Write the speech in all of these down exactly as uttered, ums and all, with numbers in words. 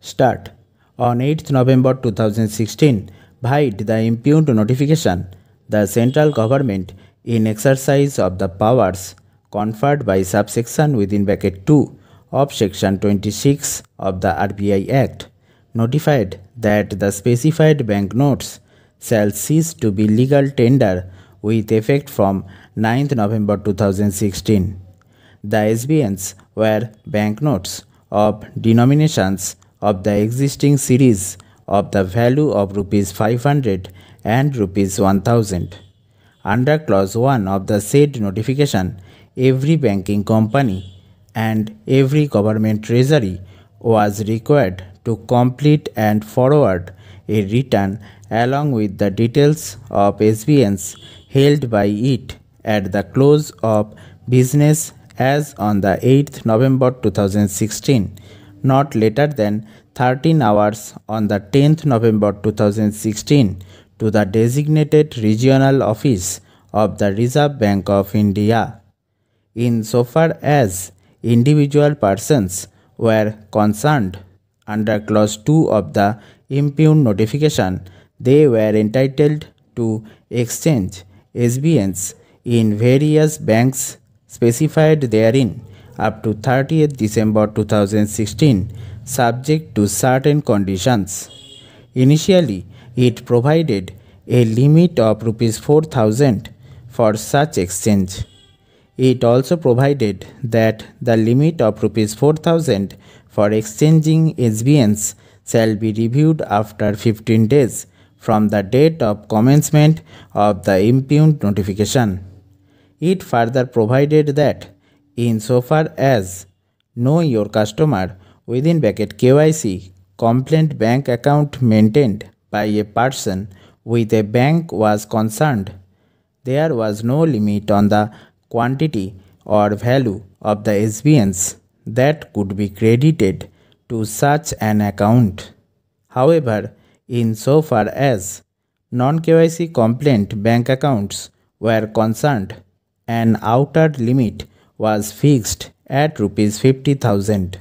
Start. On eighth November two thousand sixteen, by the impugned notification, the central government, in exercise of the powers conferred by subsection within bracket two of section twenty-six of the R B I Act, notified that the specified banknotes shall cease to be legal tender with effect from ninth November two thousand sixteen. The S B Ns were banknotes of denominations of the existing series of the value of rupees five hundred and rupees one thousand. Under clause one of the said notification, every banking company and every government treasury was required to complete and forward a return along with the details of S B Ns held by it at the close of business as on the eighth November two thousand sixteen, not later than thirteen hours on the tenth November two thousand sixteen, to the designated regional office of the Reserve Bank of India. In so far as individual persons were concerned, under clause two of the impugned notification, they were entitled to exchange S B Ns in various banks specified therein up to thirtieth December two thousand sixteen, subject to certain conditions. Initially, it provided a limit of rupees four thousand for such exchange. It also provided that the limit of rupees four thousand for exchanging S B Ns shall be reviewed after fifteen days from the date of commencement of the impugned notification. It further provided that, in so far as Know Your Customer within bracket K Y C complaint bank account maintained by a person with a bank was concerned, there was no limit on the quantity or value of the S B Ns that could be credited to such an account. However, in so far as non-K Y C complaint bank accounts were concerned, an outer limit was fixed at rupees fifty thousand.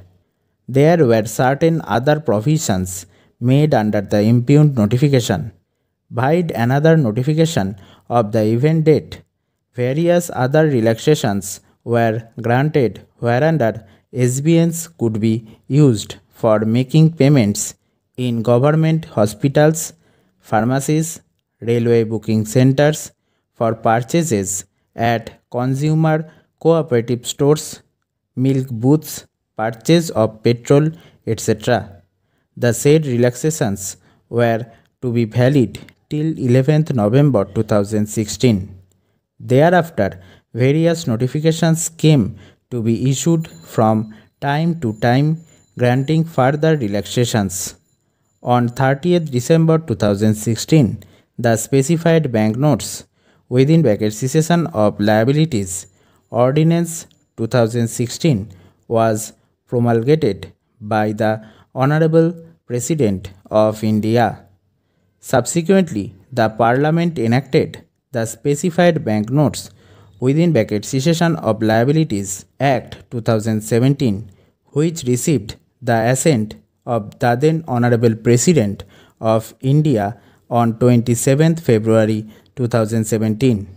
There were certain other provisions made under the impugned notification. By another notification of the event date, various other relaxations were granted whereunder S B Ns could be used for making payments in government hospitals, pharmacies, railway booking centers, for purchases at consumer cooperative stores, milk booths, purchase of petrol, et cetera. The said relaxations were to be valid till eleventh November two thousand sixteen. Thereafter, various notifications came to be issued from time to time granting further relaxations. On thirtieth December two thousand sixteen, the specified banknotes within bracket cessation of liabilities ordinance two thousand sixteen was promulgated by the Honorable President of India. Subsequently, the Parliament enacted the Specified Banknotes within bracket Cessation of Liabilities Act two thousand seventeen, which received the assent of the then Honorable President of India on twenty-seventh February two thousand seventeen.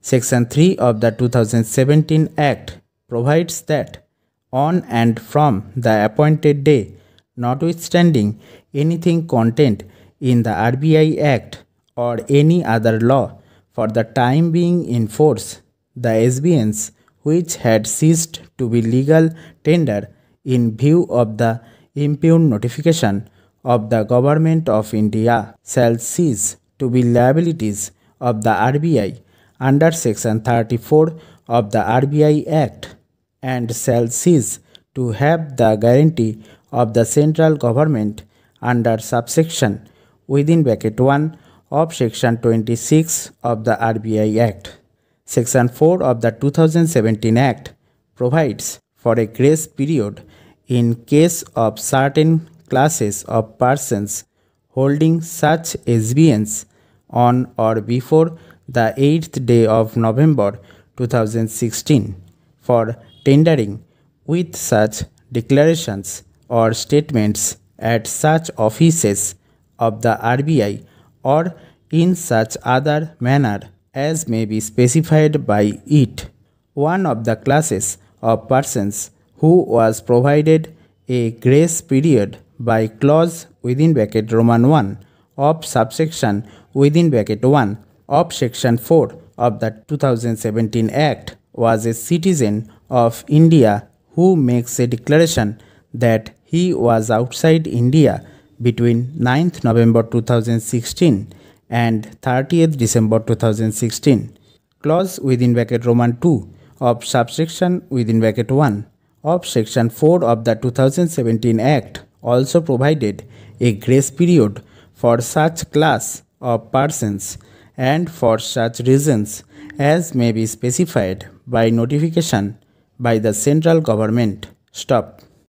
Section three of the two thousand seventeen Act provides that on and from the appointed day, notwithstanding anything contained in the R B I Act or any other law for the time being in force, the S B Ns which had ceased to be legal tender in view of the impugned notification of the Government of India shall cease to be liabilities of the R B I under section thirty-four of the R B I Act and shall cease to have the guarantee of the central government under subsection within bracket one of section twenty-six of the R B I Act. Section four of the two thousand seventeen Act provides for a grace period in case of certain classes of persons holding such S B Ns on or before the eighth day of November two thousand sixteen for tendering with such declarations or statements at such offices of the R B I or in such other manner as may be specified by it. One of the classes of persons who was provided a grace period by clause within bracket Roman one of subsection within bracket one of section four of the two thousand seventeen Act was a citizen of India who makes a declaration that he was outside India between ninth November two thousand sixteen and thirtieth December two thousand sixteen. Clause within bracket Roman two of subsection within bracket one of section four of the two thousand seventeen Act also provided a grace period for such class of persons and for such reasons as may be specified by notification by the central government. Stop.